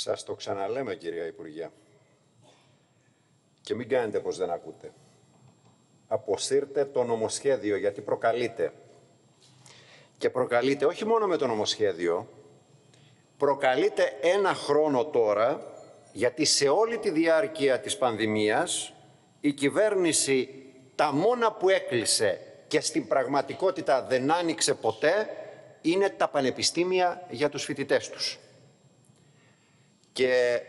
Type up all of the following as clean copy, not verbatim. Σας το ξαναλέμε, κυρία Υπουργέ. Και μην κάνετε πως δεν ακούτε. Αποσύρτε το νομοσχέδιο, γιατί προκαλείτε. Και προκαλείτε όχι μόνο με το νομοσχέδιο, προκαλείτε ένα χρόνο τώρα, γιατί σε όλη τη διάρκεια της πανδημίας η κυβέρνηση τα μόνα που έκλεισε και στην πραγματικότητα δεν άνοιξε ποτέ είναι τα πανεπιστήμια για τους φοιτητές τους. Και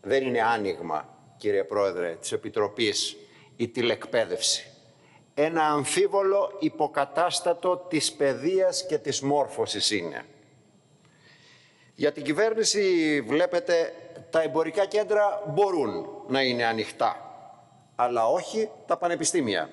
δεν είναι άνοιγμα, κύριε Πρόεδρε της Επιτροπής, η τηλεκπαίδευση. Ένα αμφίβολο υποκατάστατο της παιδείας και της μόρφωσης είναι. Για την κυβέρνηση, βλέπετε, τα εμπορικά κέντρα μπορούν να είναι ανοιχτά, αλλά όχι τα πανεπιστήμια.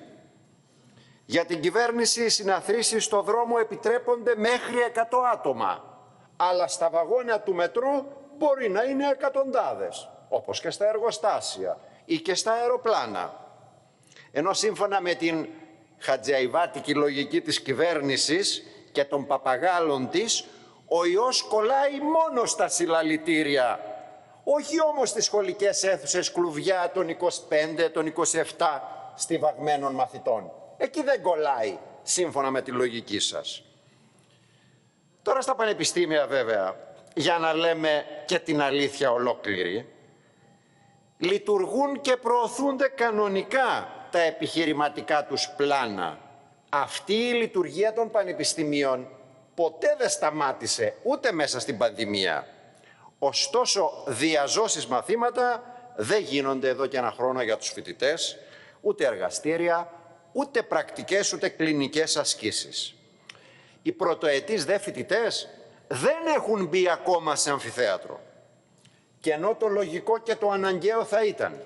Για την κυβέρνηση, οι συναθρήσεις στο δρόμο επιτρέπονται μέχρι 100 άτομα, αλλά στα βαγόνια του μετρό μπορεί να είναι εκατοντάδες, όπως και στα εργοστάσια ή και στα αεροπλάνα. Ενώ σύμφωνα με την χατζαϊβάτικη λογική της κυβέρνησης και των παπαγάλων της, ο ιός κολλάει μόνο στα συλλαλητήρια, όχι όμως στις σχολικές αίθουσες κλουβιά των 25, των 27 στιβαγμένων μαθητών. Εκεί δεν κολλάει, σύμφωνα με τη λογική σας. Τώρα στα πανεπιστήμια, βέβαια, για να λέμε και την αλήθεια ολόκληρη, λειτουργούν και προωθούνται κανονικά τα επιχειρηματικά τους πλάνα. Αυτή η λειτουργία των πανεπιστημίων ποτέ δεν σταμάτησε, ούτε μέσα στην πανδημία. Ωστόσο, διαζώσεις μαθήματα δεν γίνονται εδώ και ένα χρόνο για τους φοιτητές, ούτε εργαστήρια, ούτε πρακτικές, ούτε κλινικές ασκήσεις. Οι πρωτοετής δε φοιτητές δεν έχουν μπει ακόμα σε αμφιθέατρο. Και ενώ το λογικό και το αναγκαίο θα ήταν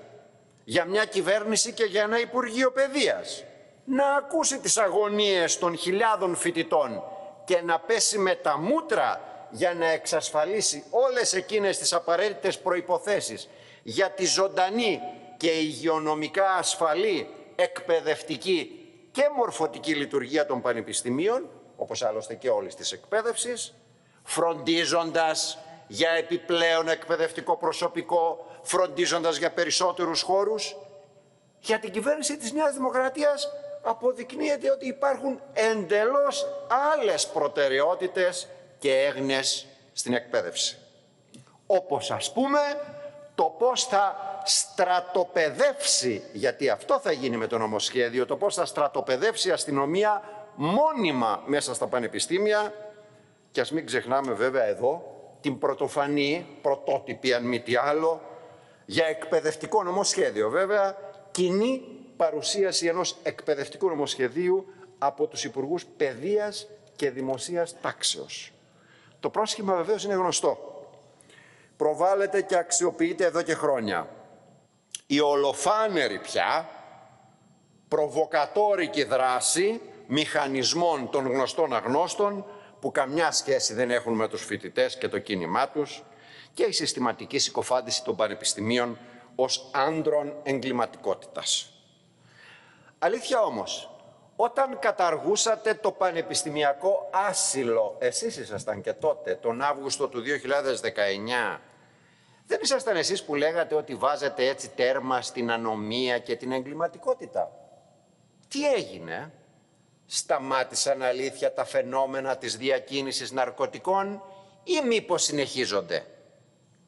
για μια κυβέρνηση και για ένα Υπουργείο Παιδείας να ακούσει τις αγωνίες των χιλιάδων φοιτητών και να πέσει με τα μούτρα για να εξασφαλίσει όλες εκείνες τις απαραίτητες προϋποθέσεις για τη ζωντανή και υγειονομικά ασφαλή εκπαιδευτική και μορφωτική λειτουργία των πανεπιστημίων, όπως άλλωστε και όλης της εκπαίδευσης, φροντίζοντας για επιπλέον εκπαιδευτικό προσωπικό, φροντίζοντας για περισσότερους χώρους. Για την κυβέρνηση της Νέας Δημοκρατίας αποδεικνύεται ότι υπάρχουν εντελώς άλλες προτεραιότητες και έγνοιες στην εκπαίδευση. Όπως, ας πούμε, το πώς θα στρατοπεδεύσει, γιατί αυτό θα γίνει με το νομοσχέδιο, το πώς θα στρατοπεδεύσει η αστυνομία μόνιμα μέσα στα πανεπιστήμια. Και ας μην ξεχνάμε, βέβαια, εδώ την πρωτοφανή, πρωτότυπη αν μη τι άλλο, για εκπαιδευτικό νομοσχέδιο, βέβαια, κοινή παρουσίαση ενός εκπαιδευτικού νομοσχεδίου από τους Υπουργούς Παιδείας και Δημοσίας Τάξεως. Το πρόσχημα βεβαίως είναι γνωστό. Προβάλλεται και αξιοποιείται εδώ και χρόνια. Η ολοφάνερη πια προβοκατόρικη δράση μηχανισμών των γνωστών αγνώστων που καμιά σχέση δεν έχουν με τους φοιτητές και το κίνημά τους και η συστηματική συκοφάντηση των πανεπιστημίων ως άντρων εγκληματικότητας. Αλήθεια όμως, όταν καταργούσατε το πανεπιστημιακό άσυλο, εσείς ήσασταν και τότε, τον Αύγουστο του 2019, δεν ήσασταν εσείς που λέγατε ότι βάζετε έτσι τέρμα στην ανομία και την εγκληματικότητα? Τι έγινε? Σταμάτησαν αλήθεια τα φαινόμενα της διακίνησης ναρκωτικών ή μήπως συνεχίζονται?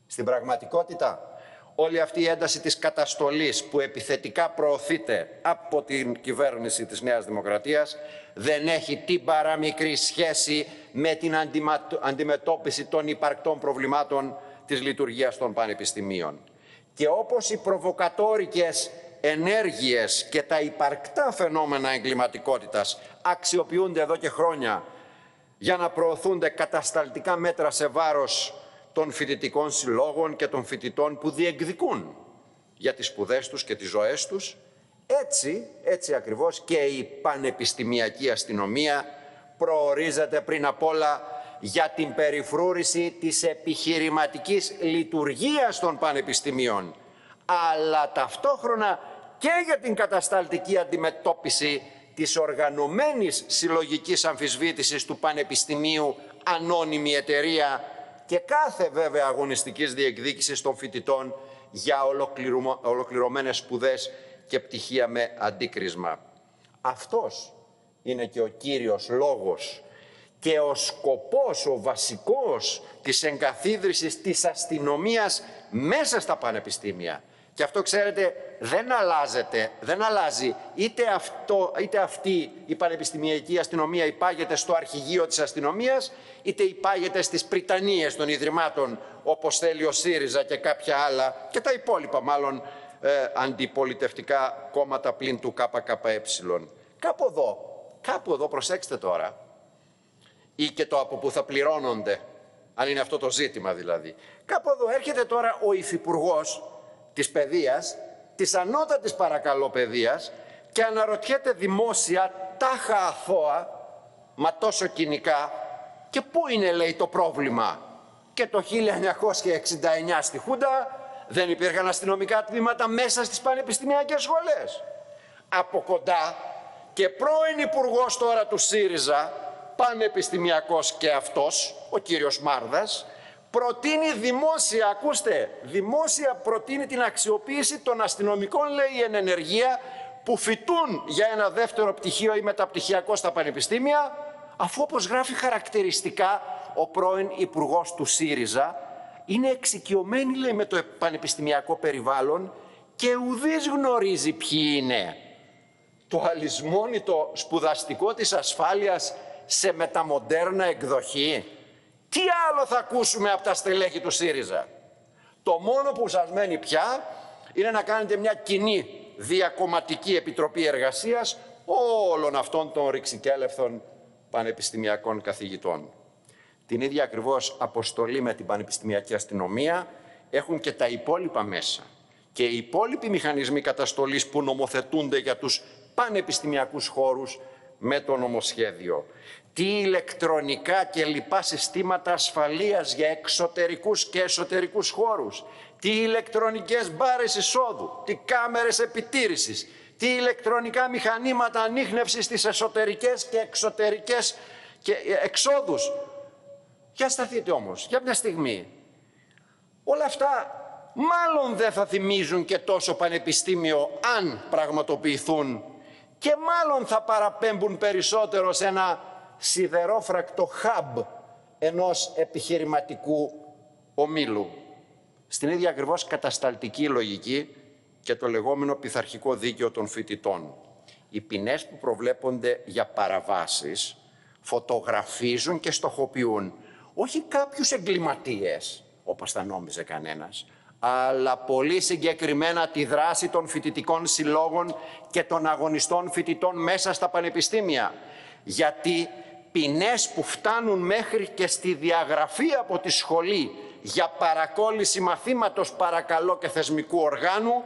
Στην πραγματικότητα, όλη αυτή η ένταση της καταστολής που επιθετικά προωθείται από την κυβέρνηση της Νέας Δημοκρατίας δεν έχει την παραμικρή σχέση με την αντιμετώπιση των υπαρκτών προβλημάτων της λειτουργίας των πανεπιστημίων. Και όπως οι προβοκατόρικες ενέργειες και τα υπαρκτά φαινόμενα εγκληματικότητας αξιοποιούνται εδώ και χρόνια για να προωθούνται κατασταλτικά μέτρα σε βάρος των φοιτητικών συλλόγων και των φοιτητών που διεκδικούν για τις σπουδές τους και τις ζωές τους, έτσι ακριβώς και η πανεπιστημιακή αστυνομία προορίζεται πριν απ' όλα για την περιφρούρηση της επιχειρηματικής λειτουργίας των πανεπιστημίων, αλλά ταυτόχρονα και για την κατασταλτική αντιμετώπιση της οργανωμένης συλλογικής αμφισβήτησης του πανεπιστημίου ανώνυμη εταιρεία και κάθε βέβαια αγωνιστικής διεκδίκησης των φοιτητών για ολοκληρωμένες σπουδές και πτυχία με αντίκρισμα. Αυτός είναι και ο κύριος λόγος και ο σκοπός, ο βασικός της εγκαθίδρυσης της αστυνομίας μέσα στα πανεπιστήμια. Και αυτό, ξέρετε, δεν αλλάζει. Είτε αυτή η πανεπιστημιακή αστυνομία υπάγεται στο αρχηγείο της αστυνομίας, είτε υπάγεται στις πριτανίες των ιδρυμάτων, όπως θέλει ο ΣΥΡΙΖΑ και κάποια άλλα, και τα υπόλοιπα μάλλον αντιπολιτευτικά κόμματα πλην του ΚΚΕ. Κάπου εδώ, προσέξτε τώρα, ή και το από που θα πληρώνονται, αν είναι αυτό το ζήτημα δηλαδή. Κάπου εδώ έρχεται τώρα ο υφυπουργός της παιδείας, της ανώτατης παρακαλώ παιδείας, και αναρωτιέται δημόσια, τάχα αθώα, μα τόσο κοινικά, και πού είναι, λέει, το πρόβλημα. Και το 1969 στη Χούντα δεν υπήρχαν αστυνομικά τμήματα μέσα στις πανεπιστημιακές σχολές. Από κοντά και πρώην υπουργός τώρα του ΣΥΡΙΖΑ, πανεπιστημιακός και αυτός, ο κύριος Μάρδας, προτείνει δημόσια, ακούστε, δημόσια προτείνει την αξιοποίηση των αστυνομικών, λέει, εν ενεργεία, που φοιτούν για ένα δεύτερο πτυχίο ή μεταπτυχιακό στα πανεπιστήμια, αφού, όπως γράφει χαρακτηριστικά ο πρώην υπουργός του ΣΥΡΙΖΑ, είναι εξοικειωμένοι, λέει, με το πανεπιστημιακό περιβάλλον και ουδής γνωρίζει ποιοι είναι. Το αλυσμόνητο σπουδαστικό της ασφάλειας σε μεταμοντέρνα εκδοχή. Τι άλλο θα ακούσουμε από τα στελέχη του ΣΥΡΙΖΑ. Το μόνο που σας μένει πια είναι να κάνετε μια κοινή διακομματική επιτροπή εργασίας όλων αυτών των ρηξικέλευθων πανεπιστημιακών καθηγητών. Την ίδια ακριβώς αποστολή με την πανεπιστημιακή αστυνομία έχουν και τα υπόλοιπα μέσα. Και οι υπόλοιποι μηχανισμοί καταστολής που νομοθετούνται για τους πανεπιστημιακούς χώρους με το νομοσχέδιο. Τι ηλεκτρονικά και λοιπά συστήματα ασφαλείας για εξωτερικούς και εσωτερικούς χώρους. Τι ηλεκτρονικές μπάρες εισόδου, τι κάμερες επιτήρησης, τι ηλεκτρονικά μηχανήματα ανίχνευσης στις εσωτερικές και εξωτερικές και εξόδους. Για σταθείτε όμως, για μια στιγμή. Όλα αυτά μάλλον δεν θα θυμίζουν και τόσο πανεπιστήμιο αν πραγματοποιηθούν, και μάλλον θα παραπέμπουν περισσότερο σε ένα σιδερόφρακτο hub ενός επιχειρηματικού ομίλου. Στην ίδια ακριβώς κατασταλτική λογική και το λεγόμενο πειθαρχικό δίκαιο των φοιτητών. Οι ποινές που προβλέπονται για παραβάσεις φωτογραφίζουν και στοχοποιούν όχι κάποιους εγκληματίες, όπως θα νόμιζε κανένας, αλλά πολύ συγκεκριμένα τη δράση των φοιτητικών συλλόγων και των αγωνιστών φοιτητών μέσα στα πανεπιστήμια. Γιατί ποινές που φτάνουν μέχρι και στη διαγραφή από τη σχολή για παρακόλληση μαθήματος παρακαλώ και θεσμικού οργάνου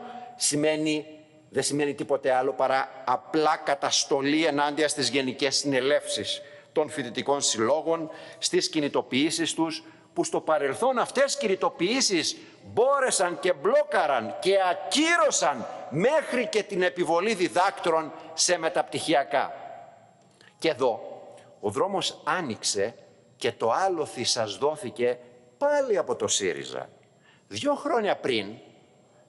δεν σημαίνει τίποτε άλλο παρά απλά καταστολή ενάντια στις γενικές συνελεύσεις των φοιτητικών συλλόγων, στις κινητοποιήσεις τους, που στο παρελθόν αυτές κινητοποιήσεις μπόρεσαν και μπλόκαραν και ακύρωσαν μέχρι και την επιβολή διδάκτρων σε μεταπτυχιακά. Και εδώ ο δρόμος άνοιξε και το άλοθη σας δόθηκε πάλι από το ΣΥΡΙΖΑ. 2 χρόνια πριν,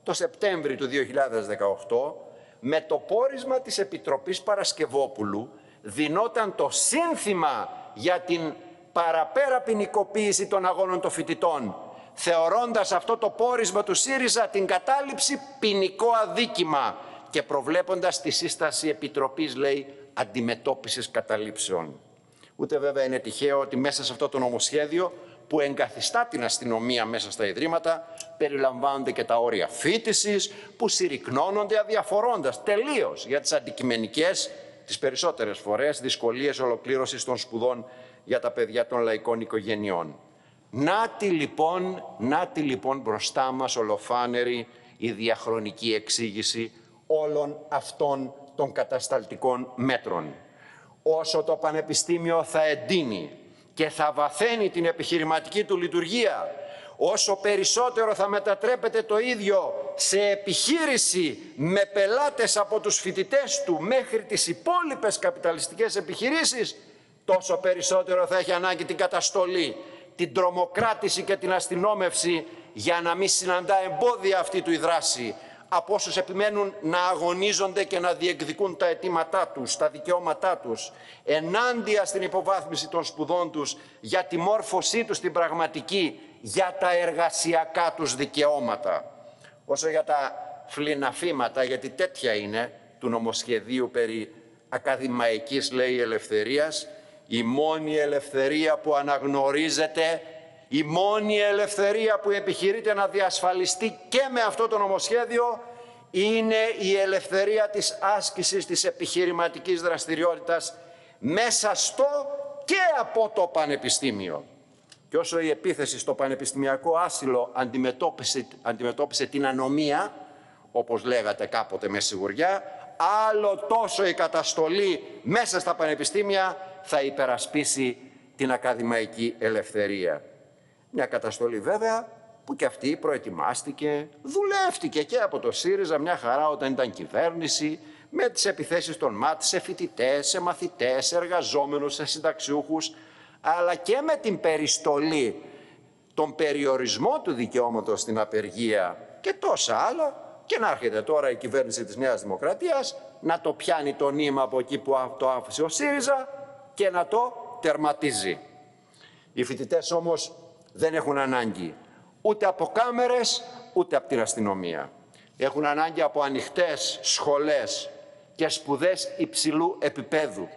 το Σεπτέμβρη του 2018, με το πόρισμα της Επιτροπής Παρασκευόπουλου δινόταν το σύνθημα για την παραπέρα ποινικοποίηση των αγώνων των φοιτητών, θεωρώντας αυτό το πόρισμα του ΣΥΡΙΖΑ την κατάληψη ποινικό αδίκημα και προβλέποντας τη σύσταση επιτροπής, λέει, αντιμετώπισης καταλήψεων. Ούτε βέβαια είναι τυχαίο ότι μέσα σε αυτό το νομοσχέδιο που εγκαθιστά την αστυνομία μέσα στα ιδρύματα περιλαμβάνονται και τα όρια φοίτησης που συρρυκνώνονται αδιαφορώντας τελείως για τις αντικειμενικές, τις περισσότερες φορές, δυσκολίες ολοκλήρωσης των σπουδών για τα παιδιά των λαϊκών οικογενειών. Να τη λοιπόν μπροστά μας ολοφάνερη η διαχρονική εξήγηση όλων αυτών των κατασταλτικών μέτρων. Όσο το Πανεπιστήμιο θα εντείνει και θα βαθαίνει την επιχειρηματική του λειτουργία, όσο περισσότερο θα μετατρέπεται το ίδιο σε επιχείρηση με πελάτες από τους φοιτητές του μέχρι τις υπόλοιπες καπιταλιστικές επιχειρήσεις, τόσο περισσότερο θα έχει ανάγκη την καταστολή, την τρομοκράτηση και την αστυνόμευση για να μην συναντά εμπόδια αυτή του η δράση από όσους επιμένουν να αγωνίζονται και να διεκδικούν τα αιτήματά τους, τα δικαιώματά τους, ενάντια στην υποβάθμιση των σπουδών τους για τη μόρφωσή τους στην πραγματική, για τα εργασιακά τους δικαιώματα. Όσο για τα φληναφήματα, γιατί τέτοια είναι, του νομοσχεδίου περί ακαδημαϊκής, λέει, ελευθερίας, η μόνη ελευθερία που αναγνωρίζεται, η μόνη ελευθερία που επιχειρείται να διασφαλιστεί και με αυτό το νομοσχέδιο, είναι η ελευθερία της άσκησης της επιχειρηματικής δραστηριότητας μέσα στο και από το πανεπιστήμιο. Και όσο η επίθεση στο πανεπιστημιακό άσυλο αντιμετώπισε την ανομία, όπως λέγατε κάποτε με σιγουριά, άλλο τόσο η καταστολή μέσα στα πανεπιστήμια θα υπερασπίσει την ακαδημαϊκή ελευθερία. Μια καταστολή βέβαια που και αυτή προετοιμάστηκε, δουλεύτηκε και από το ΣΥΡΙΖΑ μια χαρά όταν ήταν κυβέρνηση, με τις επιθέσεις των ΜΑΤ σε φοιτητές, σε μαθητές, σε εργαζόμενους, σε συνταξιούχους, αλλά και με την περιστολή, τον περιορισμό του δικαιώματος στην απεργία και τόσα άλλα. Και να έρχεται τώρα η κυβέρνηση της Νέας Δημοκρατίας να το πιάνει το νήμα από εκεί που το άφησε ο ΣΥΡΙΖΑ και να το τερματίζει. Οι φοιτητές όμως δεν έχουν ανάγκη ούτε από κάμερες, ούτε από την αστυνομία. Έχουν ανάγκη από ανοιχτές σχολές και σπουδές υψηλού επίπεδου.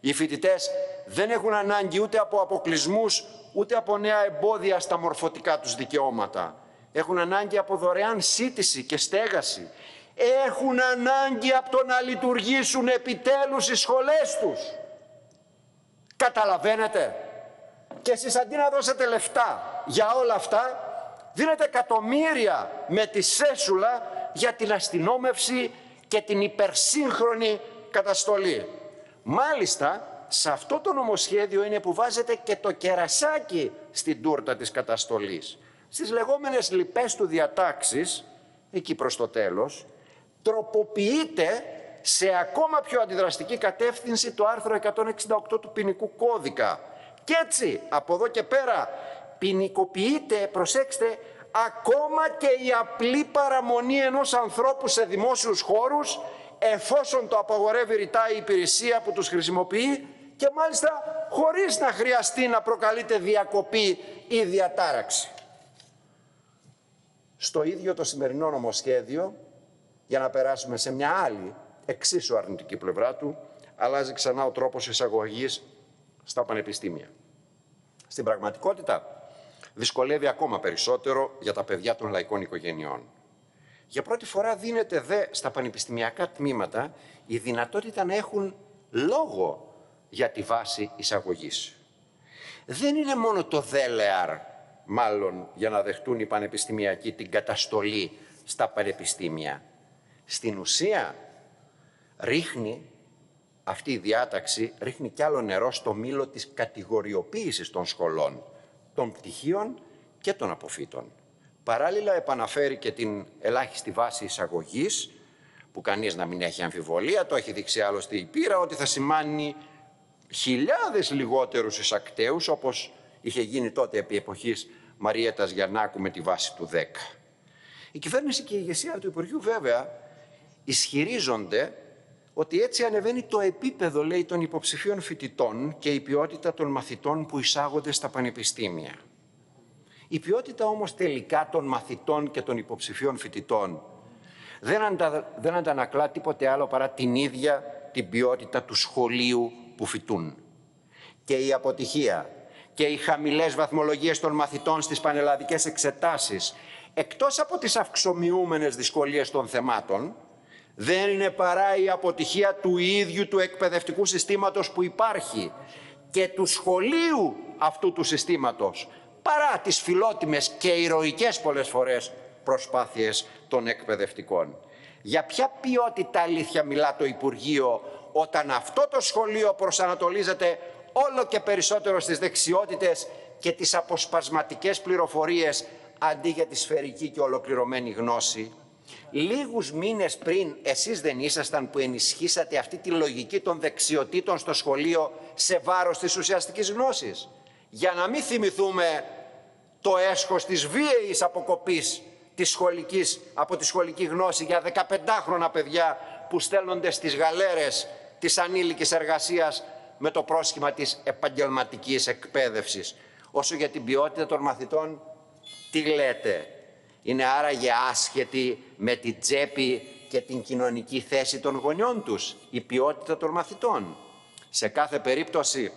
Οι φοιτητές δεν έχουν ανάγκη ούτε από αποκλεισμούς, ούτε από νέα εμπόδια στα μορφωτικά τους δικαιώματα. Έχουν ανάγκη από δωρεάν σύντηση και στέγαση. Έχουν ανάγκη από το να λειτουργήσουν επιτέλους οι σχολές τους. Καταλαβαίνετε. Και εσείς αντί να δώσετε λεφτά για όλα αυτά, δίνετε εκατομμύρια με τη σέσουλα για την αστυνόμευση και την υπερσύγχρονη καταστολή. Μάλιστα, σε αυτό το νομοσχέδιο είναι που βάζετε και το κερασάκι στην τούρτα της καταστολής. Στις λεγόμενες λοιπές του διατάξεις, εκεί προς το τέλος, τροποποιείται σε ακόμα πιο αντιδραστική κατεύθυνση το άρθρο 168 του ποινικού κώδικα. Και έτσι, από εδώ και πέρα, ποινικοποιείται, προσέξτε, ακόμα και η απλή παραμονή ενός ανθρώπου σε δημόσιους χώρους, εφόσον το απαγορεύει ρητά η υπηρεσία που τους χρησιμοποιεί και μάλιστα χωρίς να χρειαστεί να προκαλείται διακοπή ή διατάραξη. Στο ίδιο το σημερινό νομοσχέδιο, για να περάσουμε σε μια άλλη, εξίσου αρνητική πλευρά του, αλλάζει ξανά ο τρόπος εισαγωγής στα πανεπιστήμια. Στην πραγματικότητα, δυσκολεύει ακόμα περισσότερο για τα παιδιά των λαϊκών οικογενειών. Για πρώτη φορά δίνεται δε στα πανεπιστημιακά τμήματα η δυνατότητα να έχουν λόγο για τη βάση εισαγωγής. Δεν είναι μόνο το δέλεαρ, μάλλον για να δεχτούν οι πανεπιστημιακοί την καταστολή στα πανεπιστήμια. Στην ουσία, ρίχνει αυτή η διάταξη, ρίχνει κι άλλο νερό στο μήλο της κατηγοριοποίησης των σχολών, των πτυχίων και των αποφύτων. Παράλληλα, επαναφέρει και την ελάχιστη βάση εισαγωγής, που κανείς να μην έχει αμφιβολία, το έχει δείξει άλλωστε η πείρα, ότι θα σημάνει χιλιάδες λιγότερους εισακταίους, όπως είχε γίνει τότε επί εποχής Μαριέτας Γιαννάκου με τη βάση του 10. Η κυβέρνηση και η ηγεσία του Υπουργείου βέβαια ισχυρίζονται ότι έτσι ανεβαίνει το επίπεδο, λέει, των υποψηφίων φοιτητών και η ποιότητα των μαθητών που εισάγονται στα πανεπιστήμια. Η ποιότητα όμως τελικά των μαθητών και των υποψηφίων φοιτητών δεν αντανακλά τίποτε άλλο παρά την ίδια την ποιότητα του σχολείου που φοιτούν. Και η αποτυχία και οι χαμηλές βαθμολογίες των μαθητών στις πανελλαδικές εξετάσεις, εκτός από τις αυξομοιούμενες δυσκολίες των θεμάτων, δεν είναι παρά η αποτυχία του ίδιου του εκπαιδευτικού συστήματος που υπάρχει και του σχολείου αυτού του συστήματος, παρά τις φιλότιμες και ηρωικές πολλές φορές προσπάθειες των εκπαιδευτικών. Για ποια ποιότητα αλήθεια μιλά το Υπουργείο όταν αυτό το σχολείο προσανατολίζεται όλο και περισσότερο στις δεξιότητες και τις αποσπασματικές πληροφορίες αντί για τη σφαιρική και ολοκληρωμένη γνώση? Λίγους μήνες πριν εσείς δεν ήσασταν που ενισχύσατε αυτή τη λογική των δεξιοτήτων στο σχολείο σε βάρος της ουσιαστικής γνώσης? για να μην θυμηθούμε το έσχος της βίαιης αποκοπής της σχολικής, από τη σχολική γνώση για 15χρονα παιδιά που στέλνονται στις γαλέρες της ανήλικης εργασίας με το πρόσχημα της επαγγελματικής εκπαίδευσης. Όσο για την ποιότητα των μαθητών, τι λέτε? Είναι άραγε άσχετη με την τσέπη και την κοινωνική θέση των γονιών τους η ποιότητα των μαθητών? Σε κάθε περίπτωση,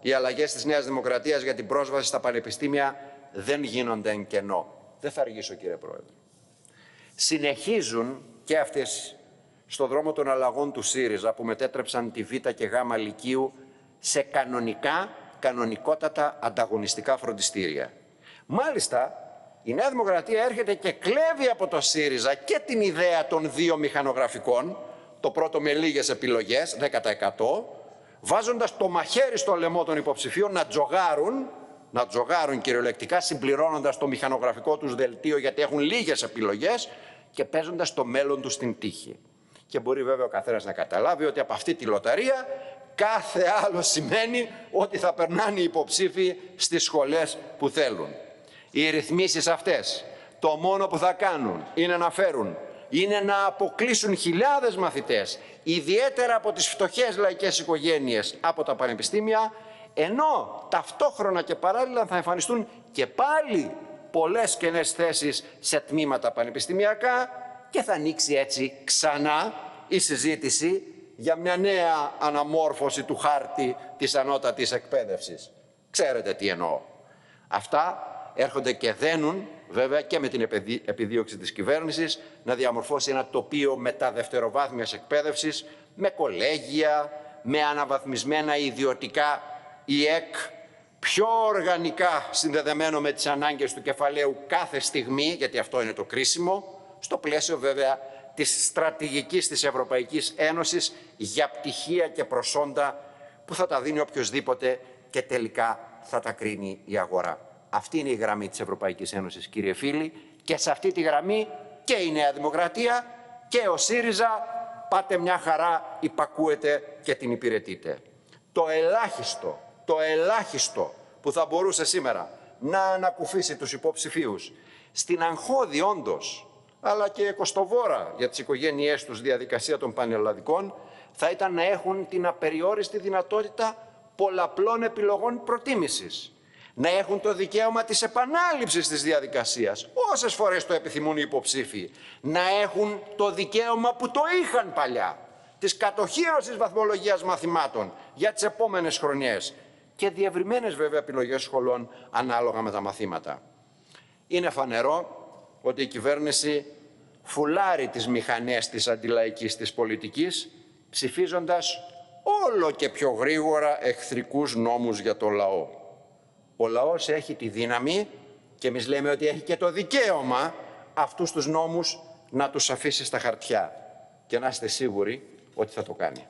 οι αλλαγές της Νέας Δημοκρατίας για την πρόσβαση στα πανεπιστήμια δεν γίνονται εν κενό. Δεν θα αργήσω, κύριε Πρόεδρε. Συνεχίζουν και αυτές στο δρόμο των αλλαγών του ΣΥΡΙΖΑ που μετέτρεψαν τη Β και Γ Λυκείου σε κανονικότατα ανταγωνιστικά φροντιστήρια. Μάλιστα, η Νέα Δημοκρατία έρχεται και κλέβει από το ΣΥΡΙΖΑ και την ιδέα των δύο μηχανογραφικών, το πρώτο με λίγες επιλογές, 10%, βάζοντας το μαχαίρι στο λαιμό των υποψηφίων να τζογάρουν, κυριολεκτικά, συμπληρώνοντας το μηχανογραφικό τους δελτίο γιατί έχουν λίγες επιλογές και παίζοντας το μέλλον τους στην τύχη. Και μπορεί βέβαια ο καθένας να καταλάβει ότι από αυτή τη λοταρία κάθε άλλο σημαίνει ότι θα περνάνε οι υποψήφοι στις σχολές που θέλουν. Οι ρυθμίσεις αυτές το μόνο που θα κάνουν είναι να φέρουν, είναι να αποκλείσουν χιλιάδες μαθητές, ιδιαίτερα από τις φτωχές λαϊκές οικογένειες, από τα πανεπιστήμια, ενώ ταυτόχρονα και παράλληλα θα εμφανιστούν και πάλι πολλές κενές θέσεις σε τμήματα πανεπιστημιακά και θα ανοίξει έτσι ξανά η συζήτηση για μια νέα αναμόρφωση του χάρτη της ανώτατης εκπαίδευσης. Ξέρετε τι εννοώ. Αυτά έρχονται και δένουν, βέβαια, και με την επιδίωξη της κυβέρνησης να διαμορφώσει ένα τοπίο μετά δευτεροβάθμιας εκπαίδευσης, με κολέγια, με αναβαθμισμένα ιδιωτικά ΙΕΚ, πιο οργανικά συνδεδεμένο με τις ανάγκες του κεφαλαίου κάθε στιγμή, γιατί αυτό είναι το κρίσιμο, στο πλαίσιο βέβαια της στρατηγικής της Ευρωπαϊκής Ένωσης για πτυχία και προσόντα που θα τα δίνει οποιοσδήποτε και τελικά θα τα κρίνει η αγορά. Αυτή είναι η γραμμή της Ευρωπαϊκής Ένωσης, κύριε φίλοι, και σε αυτή τη γραμμή και η Νέα Δημοκρατία και ο ΣΥΡΙΖΑ πάτε μια χαρά, υπακούετε και την υπηρετείτε. Το ελάχιστο που θα μπορούσε σήμερα να ανακουφίσει τους υποψηφίους στην αγχώδη όντως, αλλά και κοστοβόρα για τις οικογένειές τους διαδικασία των πανελλαδικών, θα ήταν να έχουν την απεριόριστη δυνατότητα πολλαπλών επιλογών προτίμησης. Να έχουν το δικαίωμα της επανάληψης της διαδικασίας, όσες φορές το επιθυμούν οι υποψήφοι. Να έχουν το δικαίωμα που το είχαν παλιά, της κατοχύρωσης βαθμολογίας μαθημάτων για τις επόμενες χρονιές και διευρυμένες βέβαια επιλογές σχολών ανάλογα με τα μαθήματα. Είναι φανερό ότι η κυβέρνηση φουλάρει τις μηχανές της αντιλαϊκής της πολιτικής, ψηφίζοντας όλο και πιο γρήγορα εχθρικούς νόμους για το λαό. Ο λαός έχει τη δύναμη και εμείς λέμε ότι έχει και το δικαίωμα αυτούς τους νόμους να τους αφήσει στα χαρτιά. Και να είστε σίγουροι ότι θα το κάνει.